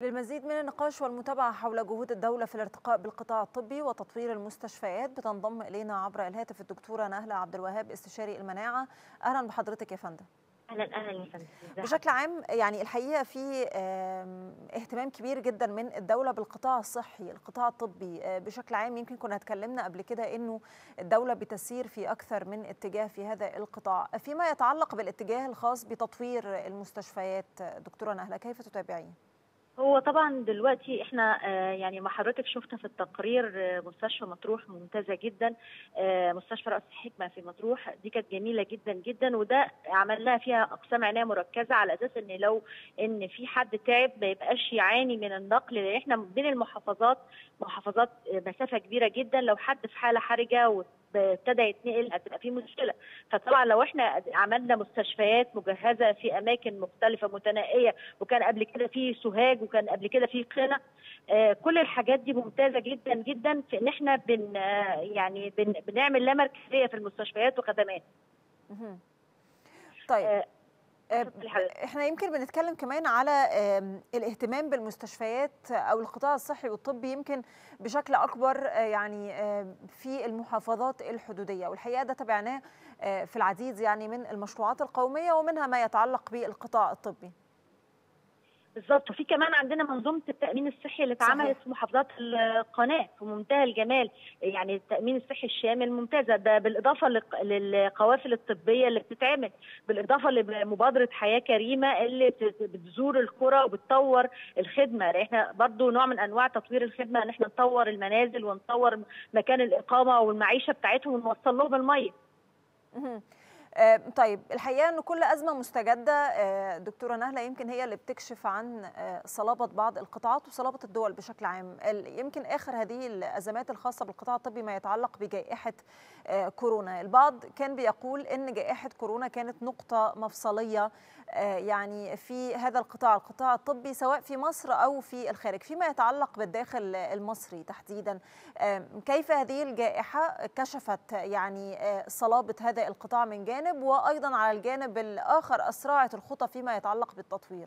للمزيد من النقاش والمتابعة حول جهود الدولة في الارتقاء بالقطاع الطبي وتطوير المستشفيات بتنضم إلينا عبر الهاتف الدكتورة نهلة عبد الوهاب استشاري المناعة. أهلا بحضرتك يا فندم. أهلا يا فندم. بشكل عام يعني الحقيقة في اهتمام كبير جدا من الدولة بالقطاع الصحي، القطاع الطبي بشكل عام. يمكن كنا اتكلمنا قبل كده إنه الدولة بتسير في أكثر من اتجاه في هذا القطاع. فيما يتعلق بالاتجاه الخاص بتطوير المستشفيات دكتورة نهلة، كيف تتابعين؟ هو طبعا دلوقتي احنا يعني ما حضرتك شفنا في التقرير مستشفى مطروح ممتازه جدا، مستشفى رأس الحكمه في مطروح دي كانت جميله جدا جدا، وده عملناها فيها اقسام عنايه مركزه على اساس ان لو ان في حد تعب ما يبقاش يعاني من النقل، لان احنا بين المحافظات محافظات مسافه كبيره جدا، لو حد في حاله حرجه ابتدى يتنقل هتبقى في مشكله. فطبعا لو احنا عملنا مستشفيات مجهزه في اماكن مختلفه متنقيه، وكان قبل كده في سوهاج وكان قبل كده في قنا، كل الحاجات دي ممتازه جدا جدا في ان احنا بنعمل لا مركزيه في المستشفيات وخدمات. طيب احنا يمكن بنتكلم كمان على الاهتمام بالمستشفيات او القطاع الصحي والطبي يمكن بشكل اكبر يعني في المحافظات الحدوديه، والحقيقه ده تابعناه في العديد يعني من المشروعات القوميه ومنها ما يتعلق بالقطاع الطبي. بالظبط، وفي كمان عندنا منظومه التامين الصحي اللي اتعملت في محافظات القناه في منتهى الجمال، يعني التامين الصحي الشامل ممتازه، ده بالاضافه للقوافل الطبيه اللي بتتعمل، بالاضافه لمبادره حياه كريمه اللي بتزور القرى وبتطور الخدمه، لان احنا برضو نوع من انواع تطوير الخدمه ان احنا نطور المنازل ونطور مكان الاقامه والمعيشه بتاعتهم ونوصل لهم الميه. طيب الحقيقة أن كل أزمة مستجدة دكتورة نهلة يمكن هي اللي بتكشف عن صلابة بعض القطاعات وصلابة الدول بشكل عام. يمكن آخر هذه الأزمات الخاصة بالقطاع الطبي ما يتعلق بجائحة كورونا. البعض كان بيقول أن جائحة كورونا كانت نقطة مفصلية يعني في هذا القطاع، القطاع الطبي سواء في مصر أو في الخارج. فيما يتعلق بالداخل المصري تحديدا، كيف هذه الجائحة كشفت يعني صلابة هذا القطاع من جانب، وأيضا على الجانب الآخر أسرعت الخطى فيما يتعلق بالتطوير؟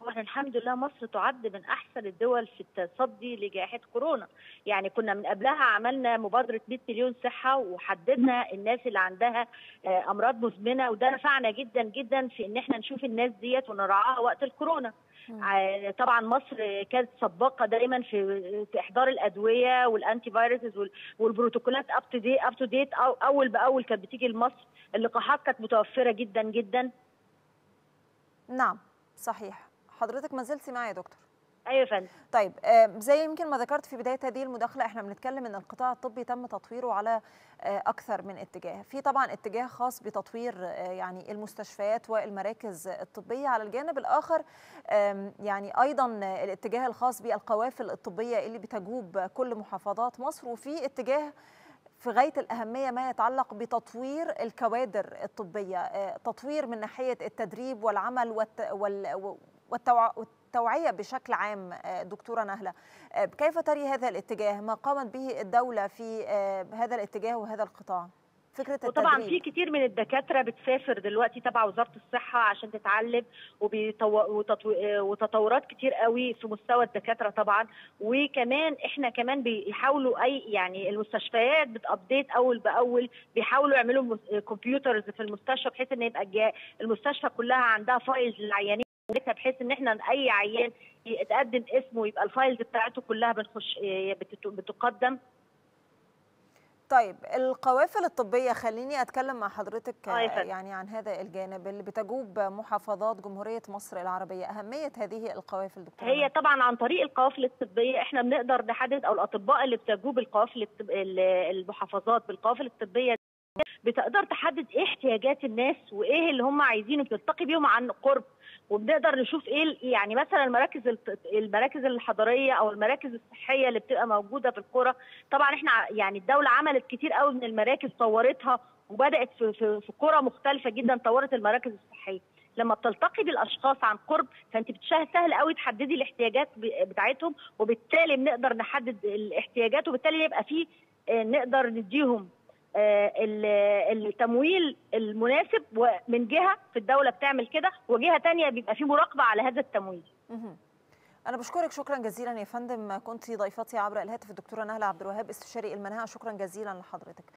واحنا الحمد لله مصر تعد من احسن الدول في التصدي لجائحه كورونا، يعني كنا من قبلها عملنا مبادره 100 مليون صحه وحددنا الناس اللي عندها امراض مزمنه، وده نفعنا جدا جدا في ان احنا نشوف الناس ديت ونراعاها وقت الكورونا. طبعا مصر كانت سباقه دايما في احضار الادويه والانتي فايروسز والبروتوكولات اب تو ديت، اول باول كانت بتيجي لمصر، اللقاحات كانت متوفره جدا جدا. نعم صحيح، حضرتك ما زلتي معايا يا دكتور. ايوه يا فندم. طيب زي يمكن ما ذكرت في بدايه هذه المداخله، احنا بنتكلم ان القطاع الطبي تم تطويره على اكثر من اتجاه، في طبعا اتجاه خاص بتطوير يعني المستشفيات والمراكز الطبيه، على الجانب الاخر يعني ايضا الاتجاه الخاص بالقوافل الطبيه اللي بتجوب كل محافظات مصر، وفي اتجاه في غاية الأهمية ما يتعلق بتطوير الكوادر الطبية، تطوير من ناحية التدريب والعمل والتوعية بشكل عام. دكتورة نهلة، كيف تري هذا الاتجاه، ما قامت به الدولة في هذا الاتجاه وهذا القطاع؟ وطبعا في كتير من الدكاتره بتسافر دلوقتي تبع وزاره الصحه عشان تتعلم، وتطورات كتير قوي في مستوى الدكاتره طبعا، وكمان احنا كمان بيحاولوا اي يعني المستشفيات بتابديت اول باول، بيحاولوا يعملوا كمبيوترز في المستشفى بحيث ان يبقى المستشفى كلها عندها فايلز للعيانين، بحيث ان احنا اي عيان يتقدم اسمه يبقى الفايلز بتاعته كلها بنخش بتقدم. طيب القوافل الطبية، خليني أتكلم مع حضرتك يعني عن هذا الجانب اللي بتجوب محافظات جمهورية مصر العربية، أهمية هذه القوافل دكتورة. هي طبعا عن طريق القوافل الطبية احنا بنقدر نحدد، أو الأطباء اللي بتجوب القوافل المحافظات بالقوافل الطبية بتقدر تحدد ايه احتياجات الناس وايه اللي هم عايزينه، بتلتقي بيهم عن قرب، وبنقدر نشوف ايه يعني مثلا المراكز الحضريه او المراكز الصحيه اللي بتبقى موجوده في القرى. طبعا احنا يعني الدوله عملت كتير قوي من المراكز، طورتها وبدات في قرى مختلفه جدا، طورت المراكز الصحيه. لما بتلتقي بالاشخاص عن قرب فانت سهل قوي تحددي الاحتياجات بتاعتهم، وبالتالي بنقدر نحدد الاحتياجات، وبالتالي يبقى فيه نقدر نديهم التمويل المناسب، ومن جهه في الدوله بتعمل كده، وجهه ثانيه بيبقى في مراقبه على هذا التمويل. أنا بشكرك شكرا جزيلا يا فندم، كنت ضيفتي عبر الهاتف الدكتورة نهلة عبد الوهاب استشاري المناعة، شكرا جزيلا لحضرتك.